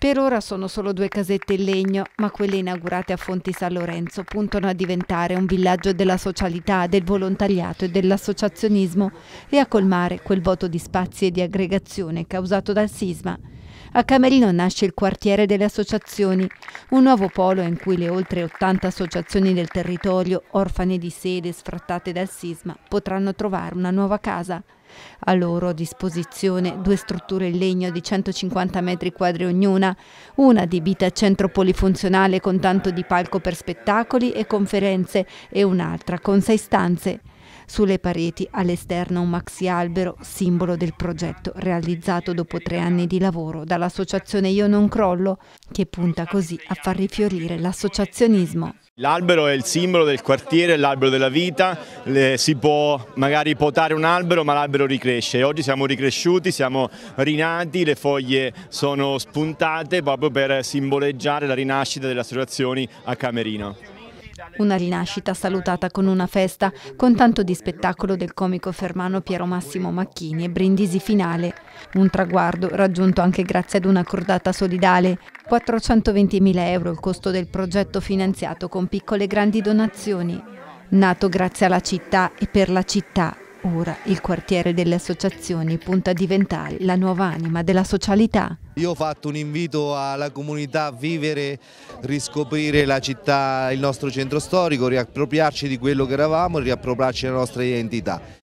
Per ora sono solo due casette in legno, ma quelle inaugurate a Fonti San Lorenzo puntano a diventare un villaggio della socialità, del volontariato e dell'associazionismo e a colmare quel vuoto di spazi e di aggregazione causato dal sisma. A Camerino nasce il Quartiere delle Associazioni, un nuovo polo in cui le oltre 80 associazioni del territorio, orfane di sede sfrattate dal sisma, potranno trovare una nuova casa. A loro disposizione due strutture in legno di 150 metri quadri ognuna, una adibita a centro polifunzionale con tanto di palco per spettacoli e conferenze e un'altra con 6 stanze. Sulle pareti all'esterno un maxi albero, simbolo del progetto realizzato dopo 3 anni di lavoro dall'associazione Io Non Crollo, che punta così a far rifiorire l'associazionismo. L'albero è il simbolo del quartiere, l'albero della vita, si può magari potare un albero ma l'albero ricresce. Oggi siamo ricresciuti, siamo rinati, le foglie sono spuntate proprio per simboleggiare la rinascita delle associazioni a Camerino. Una rinascita salutata con una festa, con tanto di spettacolo del comico fermano Piero Massimo Macchini e brindisi finale. Un traguardo raggiunto anche grazie ad una cordata solidale. 420.000 euro il costo del progetto, finanziato con piccole e grandi donazioni. Nato grazie alla città e per la città, ora il Quartiere delle Associazioni punta a diventare la nuova anima della socialità. Io ho fatto un invito alla comunità a vivere, riscoprire la città, il nostro centro storico, riappropriarci di quello che eravamo e riappropriarci della nostra identità.